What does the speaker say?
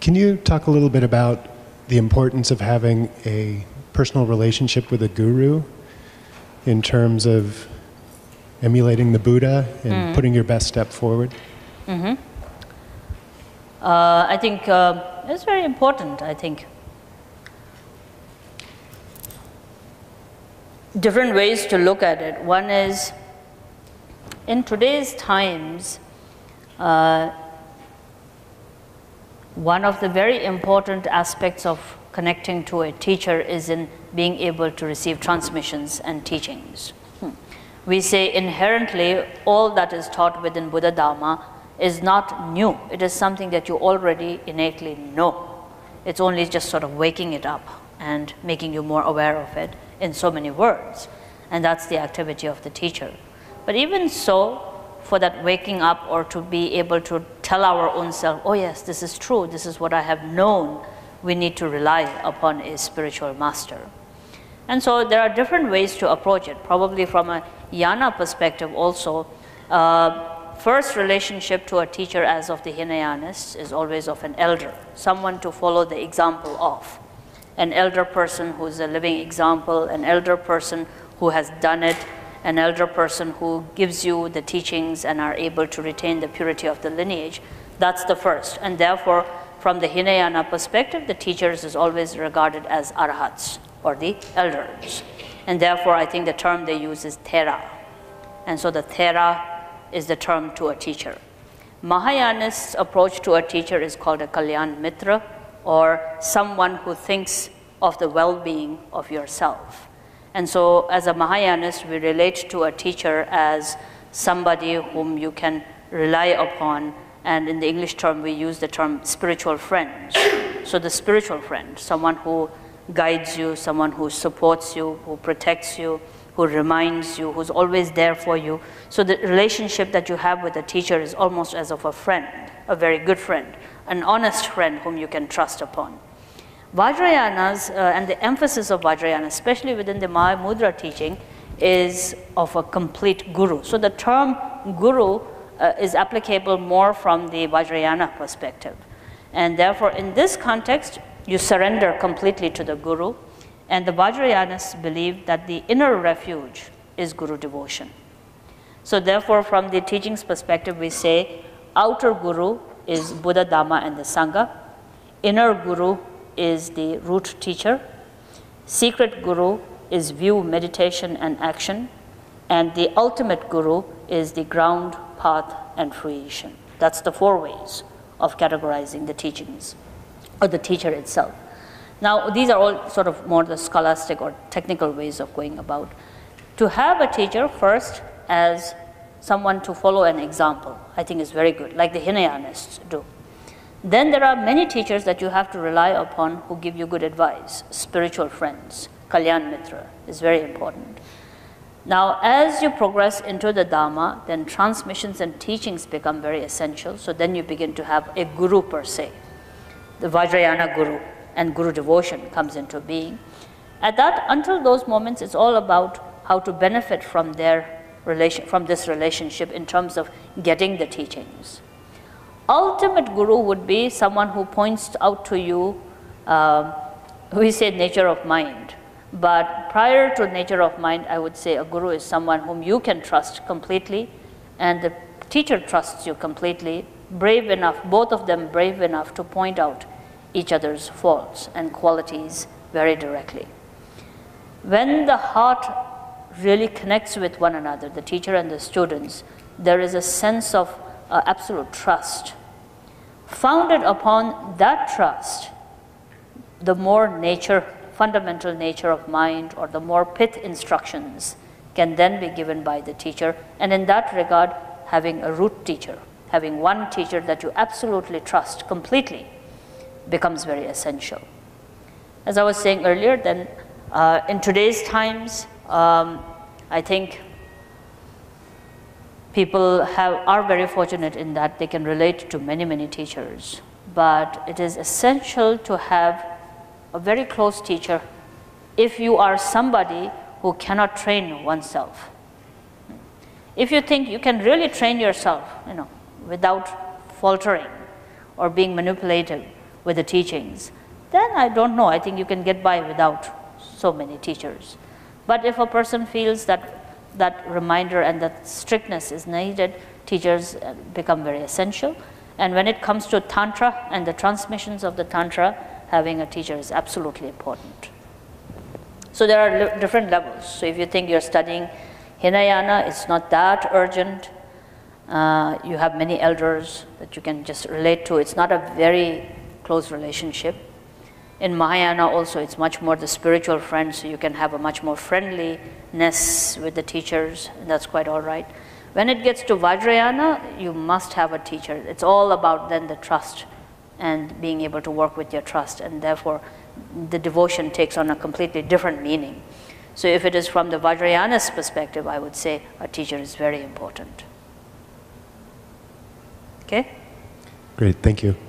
Can you talk a little bit about the importance of having a personal relationship with a guru in terms of emulating the Buddha and putting your best step forward? I think it's very important, I think. Different ways to look at it. One is, in today's times, one of the very important aspects of connecting to a teacher is in being able to receive transmissions and teachings. We say inherently all that is taught within Buddha Dharma is not new. It is something that you already innately know. It's only just sort of waking it up and making you more aware of it in so many words. And that's the activity of the teacher. But even so, for that waking up or to be able to tell our own self, oh yes, this is true, this is what I have known, we need to rely upon a spiritual master. And so there are different ways to approach it, probably from a Yana perspective also. First relationship to a teacher as of the Hinayanists is always of an elder, someone to follow the example of. An elder person who is a living example, an elder person who has done it, an elder person who gives you the teachings and are able to retain the purity of the lineage. That's the first. And therefore, from the Hinayana perspective, the teachers is always regarded as arahats, or the elders. And therefore, I think the term they use is thera. And so the thera is the term to a teacher. Mahayanist's approach to a teacher is called a kalyan mitra, or someone who thinks of the well-being of yourself. And so as a Mahayanist, we relate to a teacher as somebody whom you can rely upon, and in the English term, we use the term spiritual friends. So the spiritual friend, someone who guides you, someone who supports you, who protects you, who reminds you, who's always there for you. So the relationship that you have with a teacher is almost as of a friend, a very good friend, an honest friend whom you can trust upon. Vajrayanas, and the emphasis of Vajrayana, especially within the Mahamudra teaching, is of a complete guru. So the term guru is applicable more from the Vajrayana perspective. And therefore, in this context, you surrender completely to the guru. And the Vajrayanists believe that the inner refuge is guru devotion. So therefore, from the teachings perspective, we say outer guru is Buddha, Dhamma, and the Sangha. Inner guru is the root teacher. Secret guru is view, meditation, and action. And the ultimate guru is the ground, path, and fruition. That's the four ways of categorizing the teachings, or the teacher itself. Now, these are all sort of more the scholastic or technical ways of going about. To have a teacher first as someone to follow an example, I think is very good, like the Hinayanists do. Then there are many teachers that you have to rely upon who give you good advice. Spiritual friends, kalyan mitra is very important. Now, as you progress into the Dhamma, then transmissions and teachings become very essential. So then you begin to have a guru per se, the Vajrayana guru, and guru devotion comes into being. At that, until those moments, it's all about how to benefit from this relationship in terms of getting the teachings. Ultimate guru would be someone who points out to you, we say nature of mind, but prior to nature of mind, I would say a guru is someone whom you can trust completely, and the teacher trusts you completely, brave enough, both of them brave enough to point out each other's faults and qualities very directly. When the heart really connects with one another, the teacher and the students, there is a sense of absolute trust. Founded upon that trust, the more fundamental nature of mind, or the more pith instructions can then be given by the teacher. And in that regard, having a root teacher, having one teacher that you absolutely trust completely, becomes very essential. As I was saying earlier, then in today's times, I think people are very fortunate in that they can relate to many, many teachers. But it is essential to have a very close teacher if you are somebody who cannot train oneself. If you think you can really train yourself, without faltering or being manipulative, with the teachings, then I don't know, I think you can get by without so many teachers. But if a person feels that that reminder and that strictness is needed, teachers become very essential. And when it comes to Tantra and the transmissions of the Tantra, having a teacher is absolutely important. So there are different levels. So if you think you're studying Hinayana, it's not that urgent. You have many elders that you can just relate to. It's not a very close relationship. In Mahayana also, it's much more the spiritual friend, so you can have a much more friendliness with the teachers, and that's quite all right. When it gets to Vajrayana, you must have a teacher. It's all about then the trust and being able to work with your trust, and therefore the devotion takes on a completely different meaning. So if it is from the Vajrayana's perspective, I would say a teacher is very important. Okay? Great, thank you.